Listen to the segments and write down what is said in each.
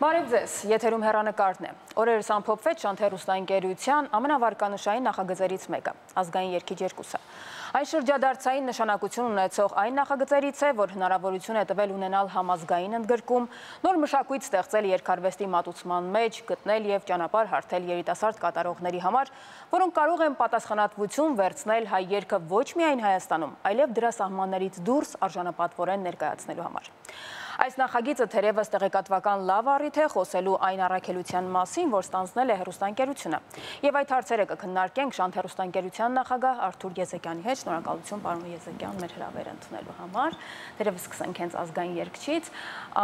Բարև ձեզ, եթերում հեռանկարն է։ Օրերս ամփոփվեց Շանթերուսնային գերության ամենավարկանշային նախագծերից մեկը՝ ազգային երգիջ 2-ը։ Այս շրջադարձային նշանակություն ունեցող այն նախագծերից է, որ հնարավորություն է տվել ունենալ համազգային ընդգրկում, նոր մշակույթ ստեղծել երկարվեստի մատուցման մեջ, գտնել եւ ճանապարհ հարթել երիտասարդ կատարողների համար, որոնք կարող են պատասխանատվություն վերցնել հայ երգը ոչ միայն Հայաստանում, այլև դրա սահմաններից դուրս արժանապատվորեն ներկայացնելու համար։ Այս նախագիծը թերևս տեղեկատվական լավ առիթ է խոսելու այն առաքելության մասին, որ ստանձնել է հեռուստաընկերությունը։ Եվ այդ հարցերը կքննարկենք Շանթ հեռուստաընկերության նախագահ Արթուր Եզեկյանի հետ։ Շնորհակալություն, պարոն Եզեկյան, մեր հրավերը ընդունելու համար։ Թերևս սկսենք հենց ազգային երգչից,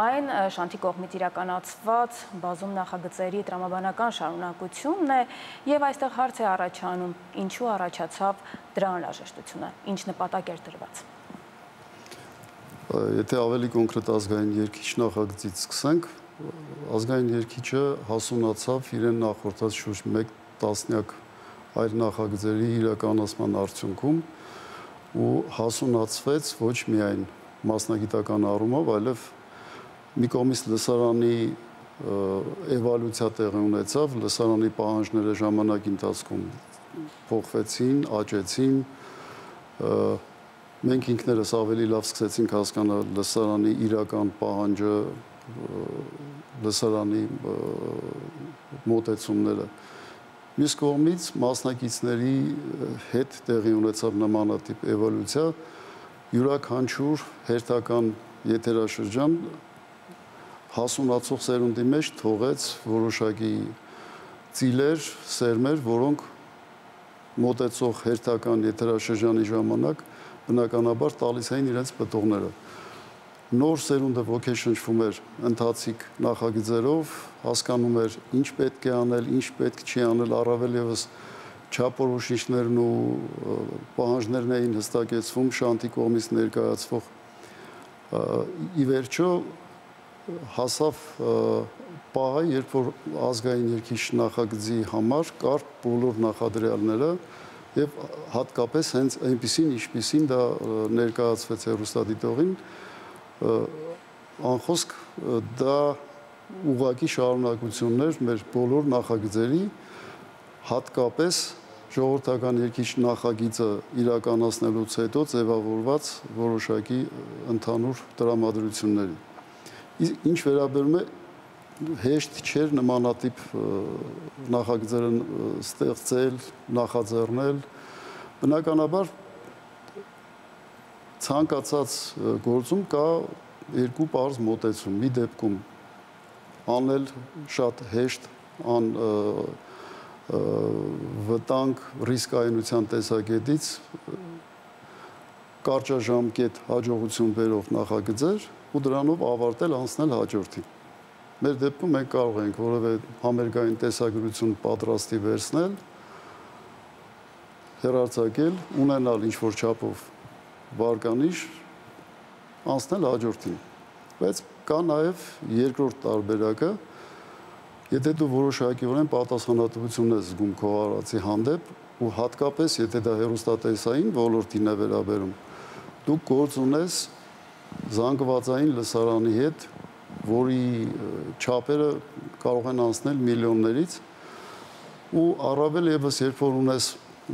այն Շանթի կողմից իրականացված բազում նախագծերի տրամաբանական շարունակությունն է, եւ այստեղ հարց է առաջանում՝ ինչու առաջացավ դրա անհրաժեշտությունը, ինչ նպատակ էր դրված։ Եթե ավելի կոնկրետ ազգային երգիչ նախագծից սկսենք, ազգային երգիչը հասունացավ իրեն նախորդած շուրջ 1 տասնյակ այլ նախագծերի իրականացման արդյունքում ու հասունացվեց ոչ միայն մասնագիտական առումով, այլև մի կողմից լսարանի էվալյուցիա տեղի ունեցավ, լսարանի պահանջները ժամանակի ընթացքում փոխվեցին, աճեցին, Մենք ինքներս ավելի լավ սկսեցինք հասկանալ լսարանի իրական պահանջը, լսարանի մոտեցումները։ Մյուս կողմից մասնակիցների հետ տեղի ունեցավ նմանատիպ էվոլյուցիա, յուրաքանչյուր հերթական եթերաշրջան հասունացող սերունդի մեջ թողեց որոշակի ծիլեր, սերմեր, որոնք մոտեցող հերթական եթերաշրջանի ժամանակ Բնականաբար տալիս էին իրենց պտողները։ Նոր սերունդը ոգեշնչվում էր ընթացիկ նախագծերով, հասկանում էր ինչ պետք է անել, ինչ պետք չի անել, առավել ևս չափորոշիչներն ու պահանջներն էին հստակեցվում Շանթի կողմից ներկայացվող։ Ի վերջո հասավ պահը, երբ որ ազգային երգիչ նախագծի համար կար բոլոր նախադրյալները Եվ հատկապես հենց այնպիսին, ինչպիսին դա ներկայացվեց հեռուստադիտողին, անխոսք դա ուղղակի շարունակությունն էր մեր բոլոր նախագծերի, հատկապես ժողովրդական երգիչ նախագիծը իրականացնելուց հետո ձևավորված որոշակի ընդհանուր տրամադրությունների։ Ինչ վերաբերում է Հեշտ չէր նմանատիպ նախագծերը ստեղծել, նախաձեռնել։ Բնականաբար ցանկացած գործում կա երկու պարզ մոտեցում։ Մի դեպքում անել շատ հեշտ, անվտանգ ռիսկայնության տեսակետից կարճաժամկետ հաջողություն բերող նախագծեր ու դրանով ավարտել, անցնել հաջորդին։ Մեր դեպքում մենք կարող ենք որևէ համերգային տեսագրություն պատրաստի վերցնել, հեռարձակել, ունենալ ինչ-որ չափով վարկանիշ, անցնել հաջորդին։ Բայց կա նաև երկրորդ տարբերակը, եթե դու որոշակիորեն պատասխանատվություն ես զգում քո արածի հանդեպ, ու հատկապես եթե դա հեռուստատեսային ոլորտին է վերաբերում, դու գործ ունես զանգվածային լսարանի հետ որի չափերը կարող են անցնել միլիոններից ու առավել ևս երբ որ ունես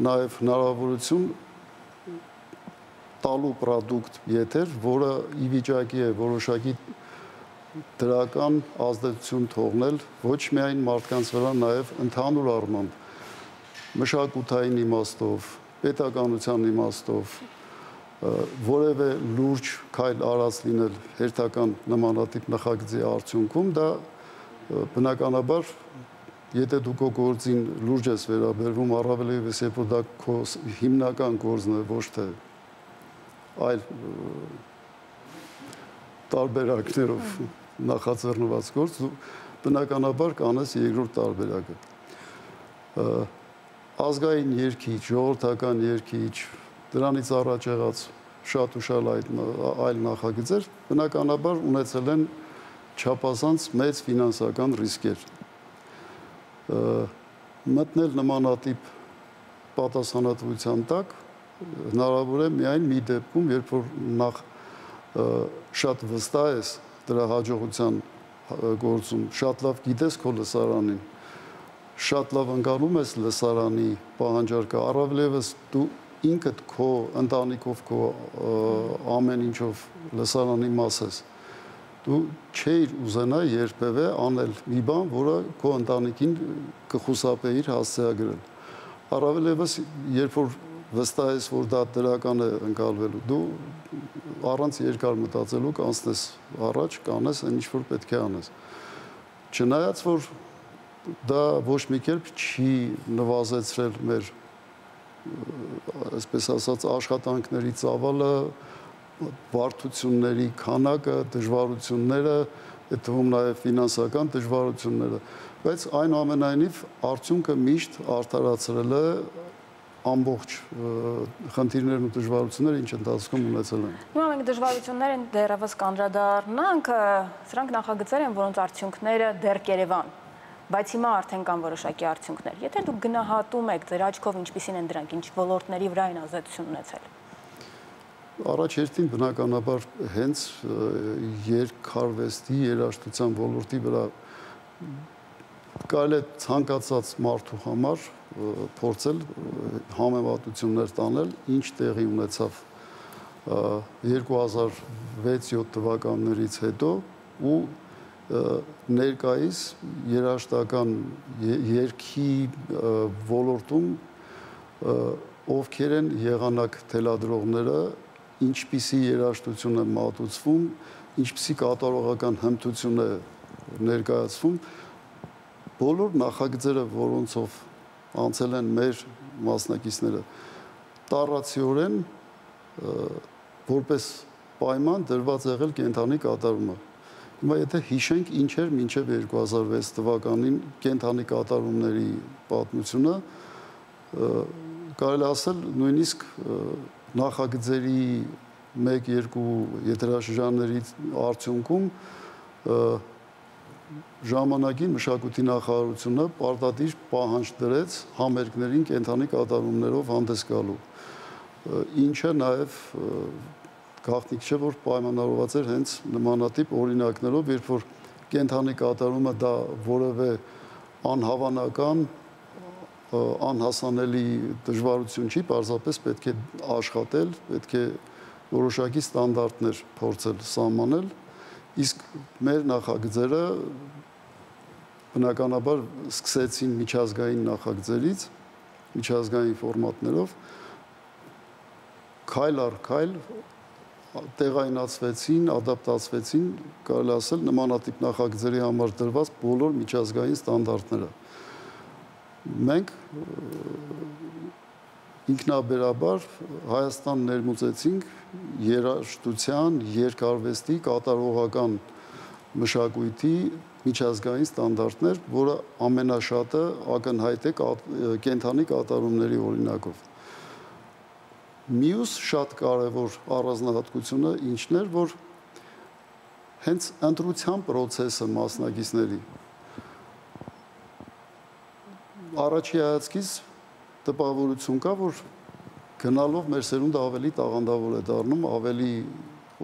նաև հնարավորություն տալու product եթեր, որը ի վիճակի է որոշակի դրական ազդեցություն թողնել ոչ միայն մարդկանց վրա, նաև ընդհանուր առմամբ մշակութային իմաստով, պետականության իմաստով որևէ լուրջ քայլ արած լինել հերթական նմանատիպ նախագծի արդյունքում, դա բնականաբար, եթե դու քո գործին լուրջ ես վերաբերվում, առավել ևս երբ որ դա քո հիմնական գործն է, ոչ թե այլ տարբերակներով նախաձեռնված գործ, բնականաբար կանես երկրորդ տարբերակը։ Ազգային երգիչ, ժողովրդական երգիչ Դրանից առաջ եղած շատ ու շալ այլ նախագծեր բնականաբար ունեցել են չափազանց մեծ ֆինանսական ռիսկեր։ Մտնել նմանատիպ պատասխանատվության տակ հնարավոր է միայն մի դեպքում, երբ որ նախ շատ վստահ ես դրա հաջողության գործում շատ լավ գիտես քո լսարանին, շատ լավ ընկալում ես լսարանի պահանջարկը, առավել ևս դու ինքդ քո ընտանիքով, քո ամեն ինչով լսարանի մաս ես, դու չէիր ուզենա երբևէ անել մի բան, որը քո ընտանիքին կխուսափեիր հասցեագրել, առավել ևս երբ որ վստահ ես, որ դա դրական է ընկալվելու, դու առանց երկար մտածելու կանցնես առաջ, կանես այն ինչ որ պետք է անես, չնայած որ դա ոչ մի կերպ չի նվազեցրել մեր այսպես ասած աշխատանքների ծավալը, բարդությունների քանակը, դժվարությունները, այդ թվում նաև ֆինանսական դժվարությունները, բայց այնուամենայնիվ արդյունքը միշտ արդարացրել է ամբողջ խնդիրներն ու դժվարությունները, ինչ ընթացքում ունեցել են։ Հիմա մենք դժվարություններին դեռևս կանդրադառնանք, սրանք նախագծեր են, որոնց արդյունքները դեռ կերևան, բայց հիմա արդեն կան որոշակի արդյունքներ։ Եթե դուք գնահատում եք ձեր աչքով ինչպիսին են դրանք, ինչ ոլորտների վրա են ազդեցություն ունեցել։ Առաջերտին բնականաբար հենց երկարվեստի, երաժշտության ոլորտի վրա կարելի է ցանկացած մարդու համար փորձել համեմատություններ տանել, ինչ տեղի ունեցավ 2006-7 թվականներից հետո ու ներկայիս երաժշտական երգի ոլորտում ովքեր են եղանակ թելադրողները, ինչպիսի երաժշտություն է մատուցվում, ինչպիսի կատարողական հմտություն է ներկայացվում, բոլոր նախագծերը, որոնցով անցել են մեր մասնակիցները, տառացիորեն որպես պայման դրված եղել կենդանի կատարումը։ Հիմա եթե հիշենք ինչ էր մինչև 2006 թվականին կենդանի կատարումների պատմությունը, կարելի ասել նույնիսկ նախագծերի 1-2 եթերաշրջանների արդյունքում ժամանակին մշակույթի նախարարությունը պարտադիր պահանջ դրեց համերգներին կենդանի կատարումներով հանդես գալու, ինչը նաև գաղտնիք չէ, որ պայմանավորված էր հենց նմանատիպ օրինակներով, երբ որ կենդանի կատարումը դա որևէ անհավանական, անհասանելի դժվարություն չի, պարզապես պետք է աշխատել, պետք է որոշակի ստանդարտներ փորձել սահմանել, իսկ մեր նախագծերը բնականաբար սկսեցին միջազգային նախագծերից, միջազգային ֆորմատներով, քայլ առ քայլ տեղայնացվեցին, ադապտացվեցին, կարելի ասել նմանատիպ նախագծերի համար դրված բոլոր միջազգային ստանդարտները։ Մենք ինքնաբերաբար Հայաստան ներմուծեցինք երաժշտության, երկարվեստի, կատարողական մշակույթի միջազգային ստանդարտներ, որը ամենաշատը ակնհայտ է կենդանի կատարումների օրինակով։ Մյուս շատ կարևոր առանձնահատկությունը ինչն էր, որ հենց ընտրության պրոցեսը մասնակիցների առաջի հայացքից տպավորություն կա, որ գնալով մեր սերունդը ավելի տաղանդավոր է դառնում, ավելի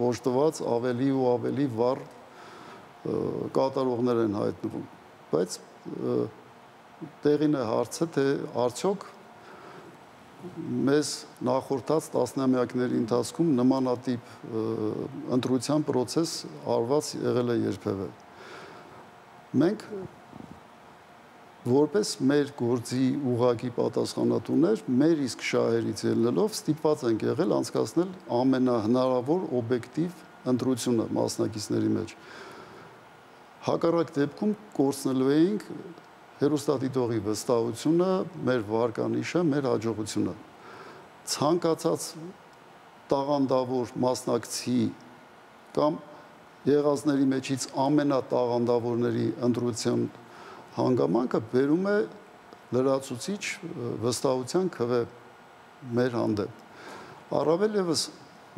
օժտված, ավելի ու ավելի վառ կատարողներ են հայտնվում։ Բայց տեղին է հարցը, թե արդյոք մեզ նախորդած տասնամյակների ընթացքում նմանատիպ ընտրության պրոցես արված եղել է երբևէ։ Մենք որպես մեր գործի ուղղակի պատասխանատուներ, մեր իսկ շահերից ելնելով ստիպված ենք եղել անցկացնել ամենահնարավոր օբյեկտիվ ընտրությունը մասնակիցների մեջ։ Հակառակ դեպքում կորցնելու էինք հեռուստադիտողի վստահությունը, մեր վարկանիշը, մեր հաջողությունը։ Ցանկացած տաղանդավոր մասնակցի կամ եղածների մեջից ամենատաղանդավորների ընտրության հանգամանքը բերում է լրացուցիչ վստահության քվե մեր հանդեպ։ Առավել ևս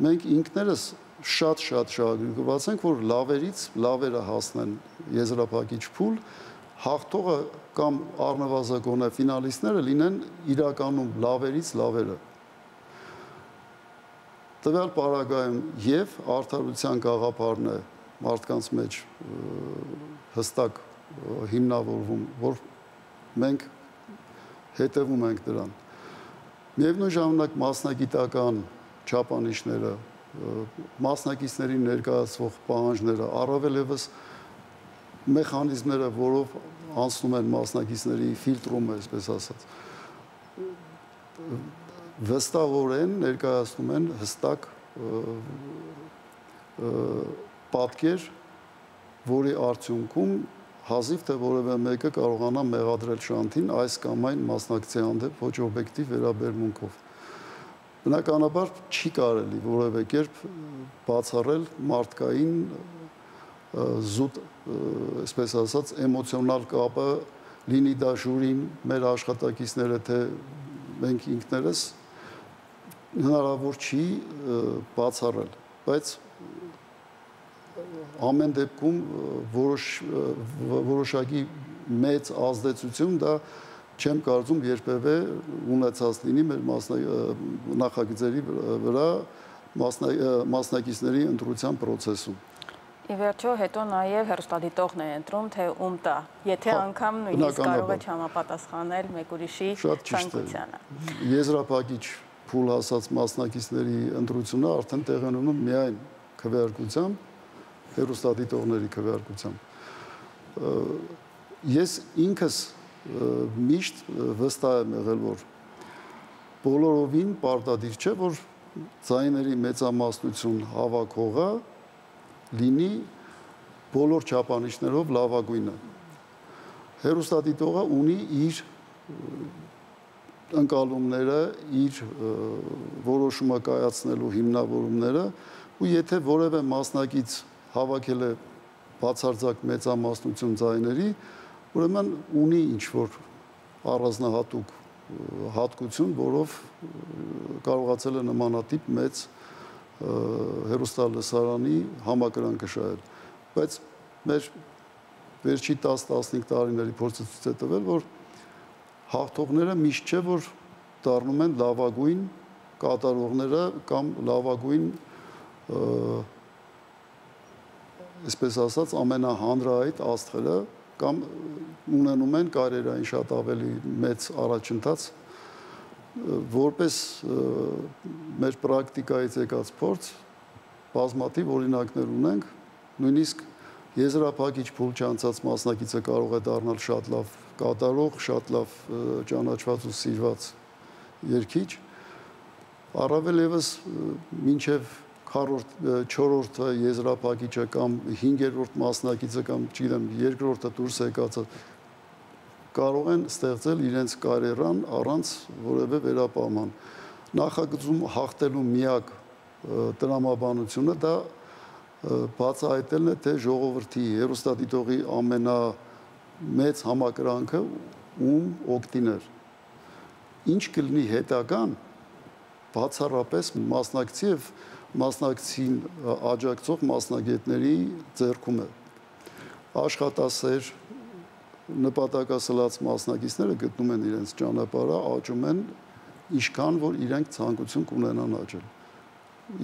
մենք ինքներս շատ շահագրգռված ենք, որ լավերից լավերը հասնեն եզրափակիչ փուլ, հաղթողը կամ առնվազն ֆինալիստները լինեն իրականում լավերից լավերը։ Տվյալ պարագայում եւ արդարության գաղափարն է մարդկանց մեջ հստակ հիմնավորվում, որ մենք հետևում ենք դրան։ Միևնույն ժամանակ մասնագիտական չափանիշները, մասնակիցների ներկայացվող պահանջները, առավել ևս մեխանիզմները, որով անցնում են մասնակիցների ֆիլտրումը, այսպես ասած, վստահորեն ներկայացնում են հստակ պատկեր, որի արդյունքում հազիվ թե որևէ մեկը կարողանա մեղադրել շանթին այս կամ այն մասնակցի հանդեպ ոչ օբյեկտիվ վերաբերմունքով։ Բնականաբար չի կարելի որևէ կերպ բացառել մարդկային զուտ, այսպես ասած, էմոցիոնալ կապը, լինի դա ժյուրին, մեր աշխատակիցները, թե մենք ինքներս, հնարավոր չի բացառել, բայց ամեն դեպքում որոշակի մեծ ազդեցություն դա չեմ կարծում երբևէ ունեցած լինի մեր նախագծերի վրա մասնակիցների ընտրության պրոցեսում։ Ի վերջո, հետո նաև հեռուստադիտողն է ընտրում, թե ում տա, եթե անգամ նույնիսկ կարող է չհամապատասխանել մեկ ուրիշի ցանկությանը։ Եզրափակիչ փուլ հասած մասնակիցների ընտրությունը արդեն տեղ է ունենում միայն քվեարկությամբ, հեռուստադիտողների քվեարկությամբ։ Ես ինքս միշտ վստահ եմ եղել, որ բոլորովին պարտադիր չէ, որ ձայների մեծամասնություն հավաքողը լինի բոլոր չափանիշներով լավագույնը։ Հեռուստադիտողը ունի իր ընկալումները, իր որոշումը կայացնելու հիմնավորումները, ու եթե որևէ մասնակից հավաքել է բացարձակ մեծամասնություն ձայների, ուրեմն ունի ինչ-որ առանձնահատուկ հատկություն, որով կարողացել է նմանատիպ մեծ հեռուստալսարանի համակրանքը շահել։ Բայց մեր վերջի 10-15 տարիների փորձը ցույց է տվել, որ հաղթողները միշտ չէ, որ դառնում են լավագույն կատարողները կամ լավագույն, այսպես ասած, ամենահանրահայտ աստղերը կամ ունենում են կարիերային շատ ավելի մեծ առաջընթաց, որպես մեր պրակտիկայից եկած փորձ բազմաթիվ օրինակներ ունենք, նույնիսկ եզրափակիչ փուլ չանցած մասնակիցը կարող է դառնալ շատ լավ կատարող, շատ լավ ճանաչված ու սիրված երգիչ, առավել ևս մինչև 4-րդը եզրափակիչը կամ 5-րդ մասնակիցը կամ չգիտեմ 2-րդը դուրս եկածը կարող են ստեղծել իրենց կարիերան առանց որևէ վերապահման։ Նախագծում հաղթելու միակ տրամաբանությունը դա բացահայտելն է, թե ժողովրդի, հեռուստադիտողի ամենամեծ համակրանքը ում օգտին էր։ Ինչ կլինի հետագան, բացառապես մասնակցի և մասնակցին աջակցող մասնագետների ձեռքում է։ Աշխատասեր, նպատակասլաց մասնակիցները գտնում են իրենց ճանապարհը, աճում են ինչքան որ իրենք ցանկություն կունենան աճել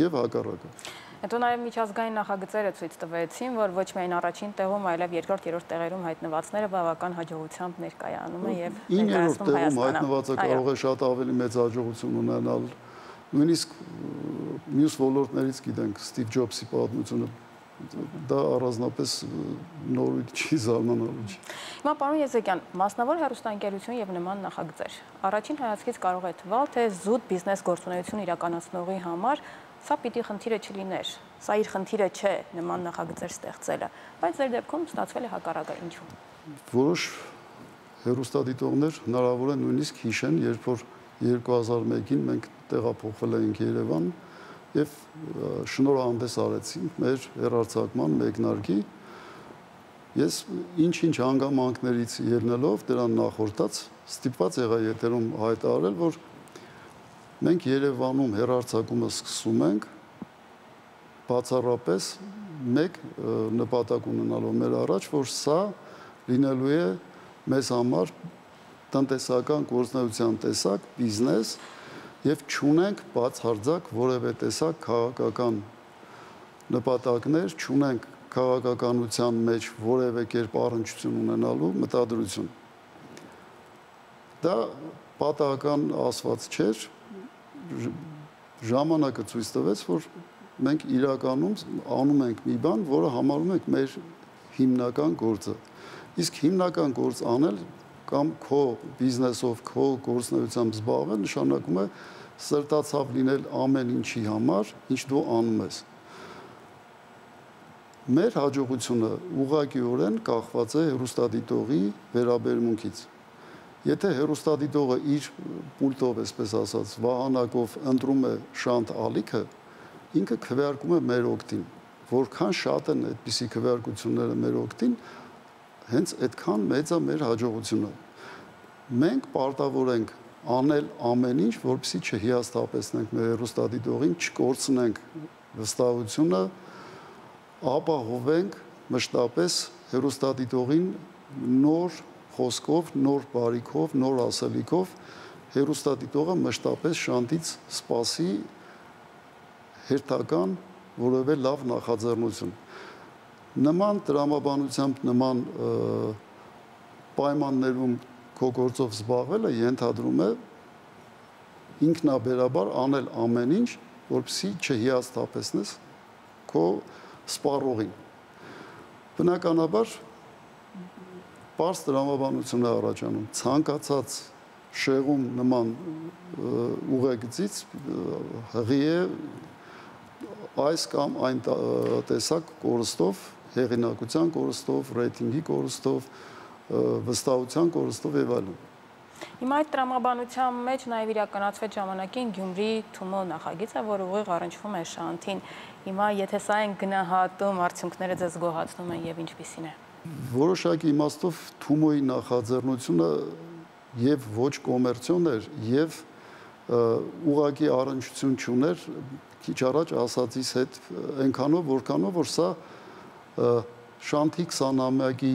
եւ հակառակը։ Հետո նաեւ միջազգային նախագծերը ցույց տվեցին, որ ոչ միայն առաջին տեղում, այլև երկրորդ, երրորդ տեղերում հայտնվածները բավական հաջողությամբ ներկայանում են եւ ներկայացնում Հայաստանը։ 9-րդ տեղում հայտնվածը կարող է շատ ավելի մեծ հաջողություն ունենալ։ Նույնիսկ մյուս ոլորտներից գիտենք, Ստիվ Ջոբսի պատմությունը, դա առանձնապես նորույթ չի, զարմանալու չի։ Հիմա, պարոն Եզեկյան, մասնավոր հեռուստաընկերություն և նման նախագծեր։ Առաջին հայացքից կարող է թվալ, թե զուտ բիզնես գործունեություն իրականացնողի համար սա պիտի խնդիրը չլիներ, սա իր խնդիրը չէ նման նախագծեր ստեղծելը, բայց ձեր դեպքում ստացվել է հակառակը, ինչու՞։ Որոշ հեռուստադիտողներ հնարավոր է նույնիսկ հիշեն, երբ որ 2001-ին մենք տեղափոխվել էինք Երևան և շնորհանդես արեցինք մեր հեռարձակման մեկնարկի։ Ես ինչ-ինչ հանգամանքներից ելնելով, դրան նախորդած, ստիպված եղա եթերում հայտարարել, որ մենք Երևանում հեռարձակումը սկսում ենք բացառապես մեկ նպատակ ունենալով մեր առաջ, որ սա լինելու է մեզ համար տնտեսական գործունեության տեսակ, բիզնես, և չունենք բացարձակ որևէ տեսակ քաղաքական նպատակներ, չունենք քաղաքականության մեջ որևէ կերպ առնչություն ունենալու մտադրություն։ Դա պատահական ասված չէր, ժամանակը ցույց տվեց, որ մենք իրականում անում ենք մի բան, որը համարում ենք մեր հիմնական գործը։ Իսկ հիմնական գործ անել կամ քո բիզնեսով, քո գործնությամբ զբաղվել նշանակում է սրտացավ լինել ամեն ինչի համար, ինչ դու անում ես։ Մեր հաջողությունը ուղղակիորեն կախված է հեռուստադիտողի վերաբերմունքից։ Եթե հեռուստադիտողը իր պուլտով, այսպես ասած, վահանակով ընտրում է շանթ ալիքը, ինքը քվեարկում է մեր օգտին, որքան շատ են այդպիսի քվեարկությունները մեր օգտին, հենց այդքան մեծ է մեր հաջողությունը։ Մենք պարտավոր ենք անել ամեն ինչ, որպեսզի չհիասթափեցնենք մեր հեռուստադիտողին, չկորցնենք վստահությունը, ապահովենք մշտապես հեռուստադիտողին նոր խոսքով, նոր բարիքով, նոր ասելիքով, հեռուստադիտողը մշտապես շանտից սպասի հերթական որևէ լավ նախաձեռնություն։ Նման տրամաբանությամբ, նման պայմաններում քո գործով զբաղվելը ենթադրում է ինքնաբերաբար անել ամեն ինչ, որպեսզի չհիասթափեցնես քո սպառողին։ Բնականաբար պարզ դրամաբանություն է առաջանում, ցանկացած շեղում նման ուղեգծից հղի է այս կամ այն տեսակ կորստով, հեղինակության կորստով, ռեյտինգի կորստով, վստահության կորստով եւ այլն։ Հիմա այդ տրամաբանության մեջ նաև իրականացվեց ժամանակին Գյումրի Թումո նախագիծը, որը ուղիղ առնչվում է շանթին։ Հիմա եթե սա են գնահատում, արդյունքները ձեզ գոհացնում են եւ ինչպիսին է։ Որոշակի իմաստով Թումոյի նախաձեռնությունը եւ ոչ կոմերցիոն էր եւ ուղղակի առնչություն չուներ քիչ առաջ ասածիս հետ այնքանով, որքանով որ սա Շանթի 20-ամյակի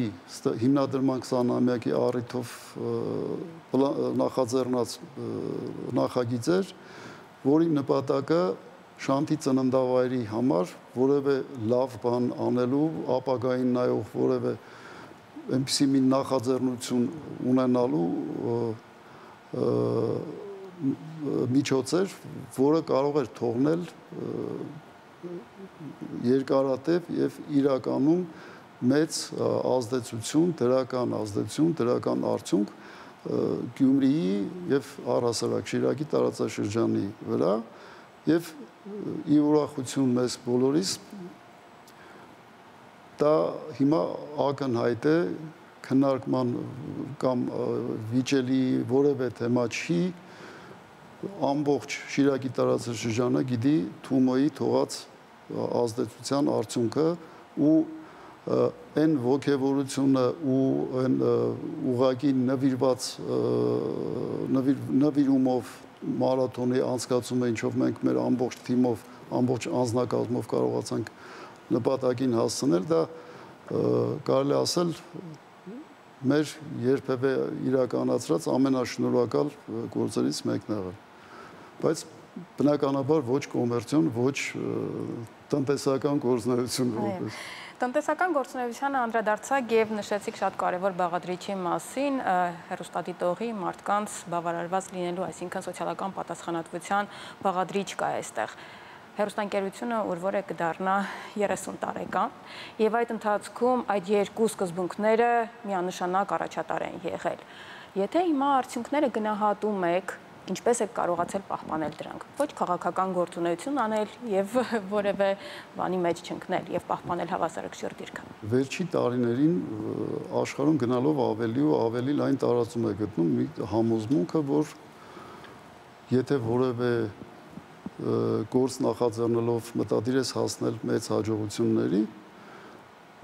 հիմնադրման 20-ամյակի առիթով նախաձեռնած նախագիծ էր, որի նպատակը շանթի ծննդավայրի համար որևէ լավ բան անելու, ապագային նայող որևէ այնպիսի մի նախաձեռնություն ունենալու միջոց էր, որը կարող էր թողնել երկարատև եւ իրականում մեծ ազդեցություն, դրական արդյունք Գյումրիի եւ առհասարակ Շիրակի տարածաշրջանի վրա եւ ի ուրախություն մեզ բոլորիս դա հիմա ակնհայտ է, քննարկման կամ վիճելի որևէ թեմա չի, ամբողջ Շիրակի տարածաշրջանը գիտի Թումոյի թողած ազդեցության արդյունքը ու այն ոգևորությունը ու այն ուղղակի նվիրումով մարաթոնի անցկացումը, ինչով մենք մեր ամբողջ թիմով, ամբողջ անձնակազմով կարողացանք նպատակին հասցնել, դա կարելի ասել մեր երբևէ իրականացրած ամենաշնորհակալ գործերից մեկն եղել։ Բայց բնականաբար ոչ կոմերցիոն, ոչ տնտեսական գործունեություն որպես տնտեսական գործունեությանը անդրադարձակ եւ նշեցիք շատ կարեւոր բաղադրիչի մասին՝ հեռուստադիտողի մարդկանց բավարարված լինելու, այսինքն սոցիալական պատասխանատվության բաղադրիչ կա այստեղ։ Հեռուստաընկերությունը ուրվոր է կդառնա 30 տարեկան եւ այդ ընթացքում այդ երկու սկզբունքները միանշանակ առաջատար են եղել։ Եթե հիմա արդյունքները գնահատում եք, ինչպես եք կարողացել պահպանել դրանք, ոչ քաղաքական գործունեություն անել եւ որևէ բանի մեջ չընկնել եւ պահպանել հավասարակշռ դիրքը։ Վերջին տարիներին աշխարհում գնալով ավելի ու ավելի լայն տարածում է գտնում մի համոզմունքը, որ եթե որևէ գործ նախաձեռնելով մտադիր ես հասնել մեծ հաջողությունների,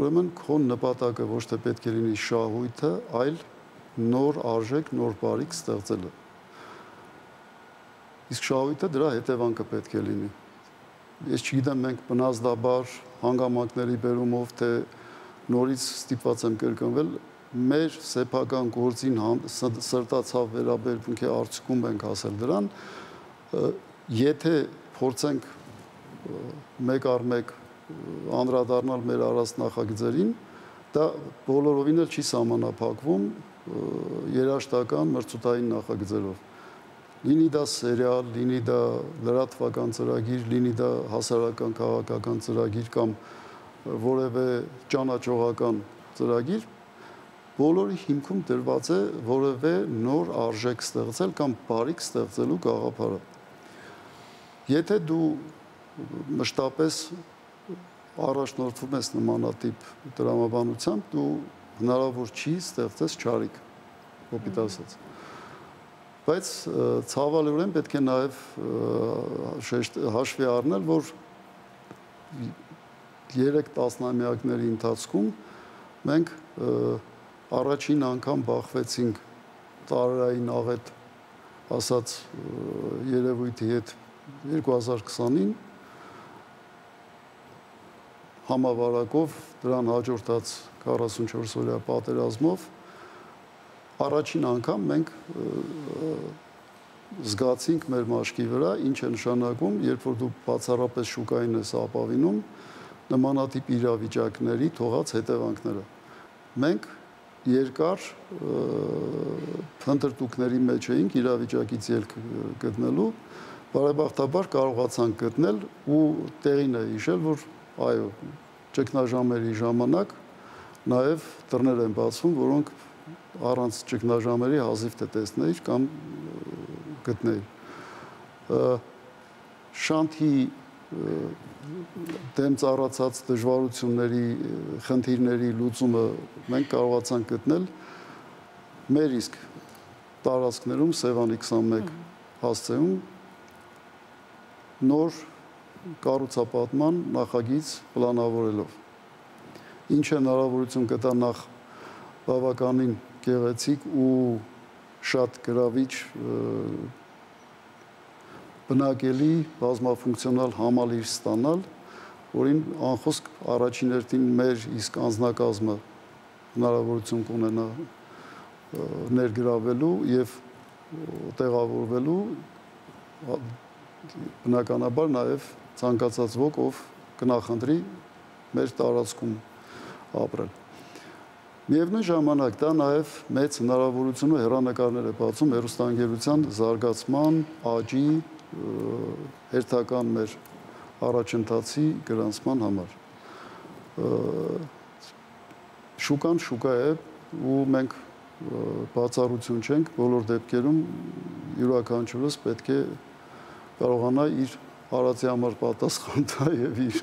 ուրեմն քո նպատակը ոչ թե պետք է լինի շահույթը, այլ նոր արժեք, նոր բարիք ստեղծելը։ Իսկ շահույթը դրա հետևանքը պետք է լինի։ Ես չգիտեմ մենք բնազդաբար հանգամանքների բերումով թե նորից ստիպված եմ կրկնվել, մեր սեփական գործին սրտացավ վերաբերմունքի արդյունքում ենք հասել դրան, եթե փորձենք մեկ առ մեկ անդրադառնալ մեր արած նախագծերին, դա բոլորովին էլ չի սահմանափակվում երաժշտական մրցութային նախագծերով։ Լինի դա սերիալ, լինի դա լրատվական ծրագիր, լինի դա հասարակական քաղաքական ծրագիր կամ որևէ ճանաչողական ծրագիր, բոլորի հիմքում դրված է որևէ նոր արժեք ստեղծել կամ բարիք ստեղծելու գաղափարը։ Եթե դու մշտապես առաջնորդվում ես նմանատիպ դրամաբանությամբ, դու հնարավոր չի ստեղծես չարիք, կոպիտ ասած։ Բայց ցավալիորեն պետք է նաև հաշվի առնել, որ 3 տասնամյակների ընթացքում մենք առաջին անգամ բախվեցինք տարերային աղետ ասած երևույթի հետ 2020-ին, համավարակով դրան հաջորդած 44-օրյա պատերազմով առաջին անգամ մենք զգացինք մեր մաշկի վրա, ինչ է նշանակում, երբ որ դու բացառապես շուկային ես ապավինում, նմանատիպ իրավիճակների թողած հետևանքները։ Մենք երկար փնտրտուքների մեջ էինք իրավիճակից ելք գտնելու, բարեբախտաբար կարողացանք գտնել ու տեղին է հիշել, որ այո, ճգնաժամերի ժամանակ նաև դռներ են բացվում, որոնք առանց ճգնաժամերի հազիվ թե տեսնեիր կամ գտնեիր։ Շանթի դեմ ծառացած դժվարությունների, խնդիրների լուծումը մենք կարողացանք գտնել մեր իսկ տարածքներում Սևանի 21 հասցեում նոր կառուցապատման նախագիծ պլանավորելով։ Ինչ հնարավորություն կտա նախ բավականին գեղեցիկ ու շատ գրավիչ բնակելի բազմաֆունկցիոնալ համալիր ստանալ, որին անխոսք առաջին հերթին մեր իսկ անձնակազմը հնարավորություն կունենա ներգրավելու և տեղավորվելու, բնականաբար նաև ցանկացած ոք, ով կնախընտրի մեր տարածքում ապրել։ Միևնույն ժամանակ դա նաև մեծ հնարավորությունը հեռանկարներ է բացում հեռուստաընկերության զարգացման, աճի, հերթական մեր առաջընթացի գրանցման համար։ Շուկան շուկա է ու մենք բացառություն չենք, բոլոր դեպքերում յուրաքանչյուրս պետք է կարողանա իր արածի համար պատասխան տալ և իր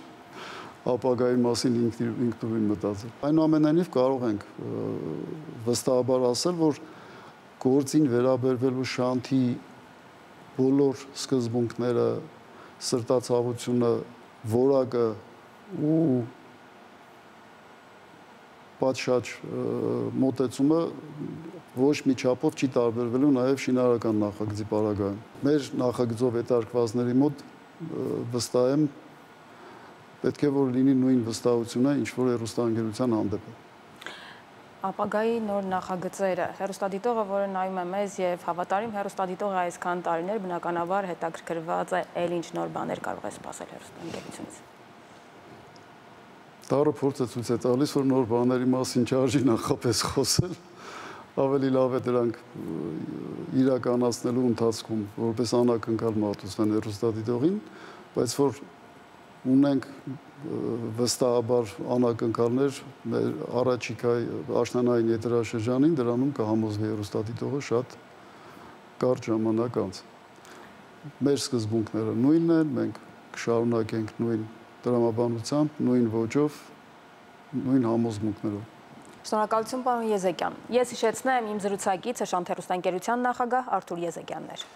ապագայի մասին ինքնուրույն մտածել։ Այնուամենայնիվ կարող ենք վստահաբար ասել, որ գործին վերաբերվելու շանթի բոլոր սկզբունքները, սրտացավությունը, որակը ու պատշաճ մոտեցումը ոչ մի չափով չի տարբերվելու նաև շինարարական նախագծի պարագայում։ Մեր նախագծով հետարկվածների մոտ վստահ եմ, պետք է որ լինի նույն վստահությունը, ինչ որ հեռուստաընկերության հանդեպ է։ Ապագայի նոր նախագծերը, հեռուստադիտողը, որը նայում է մեզ եւ հավատարիմ հեռուստադիտողը այսքան տարիներ բնականաբար հետաքրքրված է, այլ ինչ նոր բաներ կարող է սպասել հեռուստաընկերությունից։ Դարը փորձը ցույց է տալիս, որ նոր բաների մասին չարժի նախապես խոսել, ավելի լավ է դրանք իրականացնելու ընթացքում, որպես անակնկալ մատուցվեն հեռուստադիտողին, բայց որ ունենք վստահաբար անակնկալներ մեր առաջիկայի աշնանային եթերաշրջանին, դրանում կհամոզվի հեռուստադիտողը շատ կարճ ժամանակ անց։ Մեր սկզբունքները նույնն են, մենք կշարունակենք նույն դրամաբանությամբ, նույն ոճով, նույն համոզմունքներով։ Շնորհակալություն, պարոն Եզեկյան։ Ես հիշեցնեմ, իմ զրուցակիցը Շանթ հեռուստաընկերության նախագահ Արթուր Եզեկյանն էր։